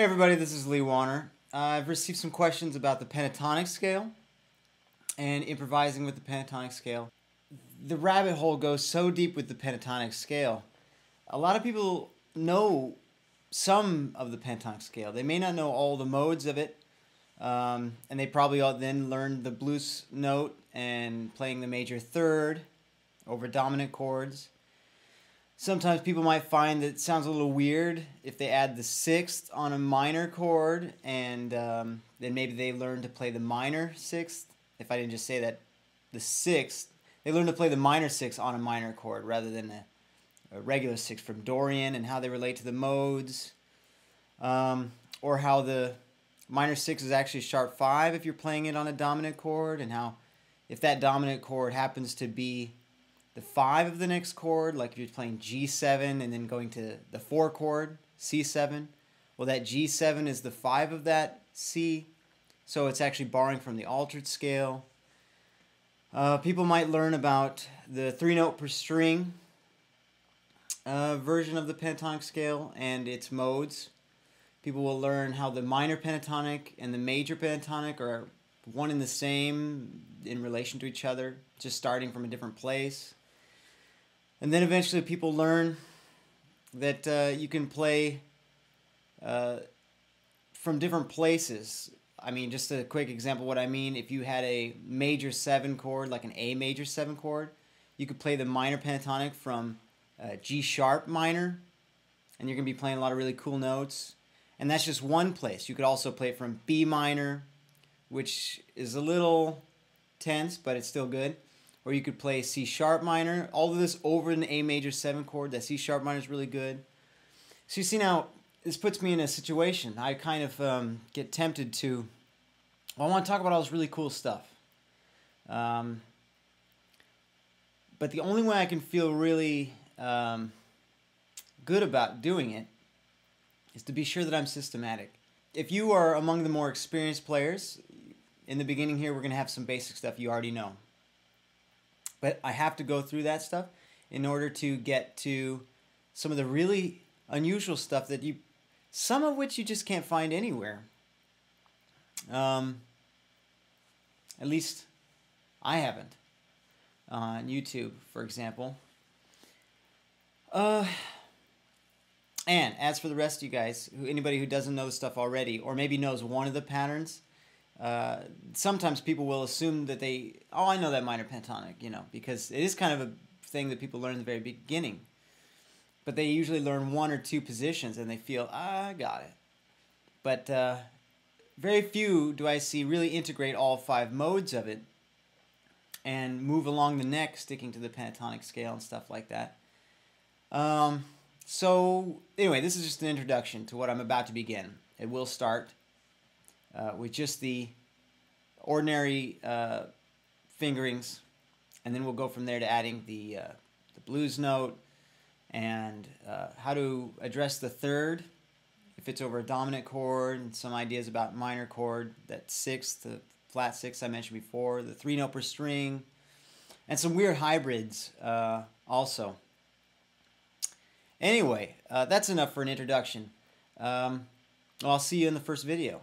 Hey everybody, this is Lee Wanner. I've received some questions about the pentatonic scale and improvising with the pentatonic scale. The rabbit hole goes so deep with the pentatonic scale. A lot of people know some of the pentatonic scale. They may not know all the modes of it, and they probably all then learned the blues note and playing the major third over dominant chords. Sometimes people might find that it sounds a little weird if they add the sixth on a minor chord, and then maybe they learn to play the minor sixth. If I didn't just say that, the sixth, they learn to play the minor sixth on a minor chord rather than a regular sixth from Dorian, and how they relate to the modes, or how the minor sixth is actually sharp five if you're playing it on a dominant chord, and how if that dominant chord happens to be the five of the next chord, like if you're playing G7 and then going to the four chord, C7, well, that G7 is the five of that C, so it's actually borrowing from the altered scale. People might learn about the three note per string version of the pentatonic scale and its modes. People will learn how the minor pentatonic and the major pentatonic are one and the same in relation to each other, just starting from a different place. And then eventually people learn that you can play from different places. I mean, just a quick example, what I mean, if you had a major 7 chord, like an A major 7 chord, you could play the minor pentatonic from G sharp minor, and you're going to be playing a lot of really cool notes. And that's just one place. You could also play it from B minor, which is a little tense, but it's still good. Or you could play C sharp minor. All of this over an A major 7 chord. That C sharp minor is really good. So you see now, this puts me in a situation. I kind of get tempted to, well, I want to talk about all this really cool stuff. But the only way I can feel really good about doing it is to be sure that I'm systematic. If you are among the more experienced players, in the beginning here we're going to have some basic stuff you already know. But I have to go through that stuff in order to get to some of the really unusual stuff that you, some of which you just can't find anywhere. At least I haven't. On YouTube, for example. And as for the rest of you guys, anybody who doesn't know the stuff already, or maybe knows one of the patterns, sometimes people will assume that they, oh, I know that minor pentatonic, you know, because it is kind of a thing that people learn in the very beginning. But they usually learn one or two positions, and they feel, I got it. But very few do I see really integrate all 5 modes of it and move along the neck, sticking to the pentatonic scale and stuff like that. So, anyway, this is just an introduction to what I'm about to begin. It will start with just the ordinary fingerings, and then we'll go from there to adding the blues note and how to address the third if it's over a dominant chord, and some ideas about minor chord, that sixth, the flat sixth I mentioned before, the three note per string, and some weird hybrids also. Anyway, that's enough for an introduction. I'll see you in the first video.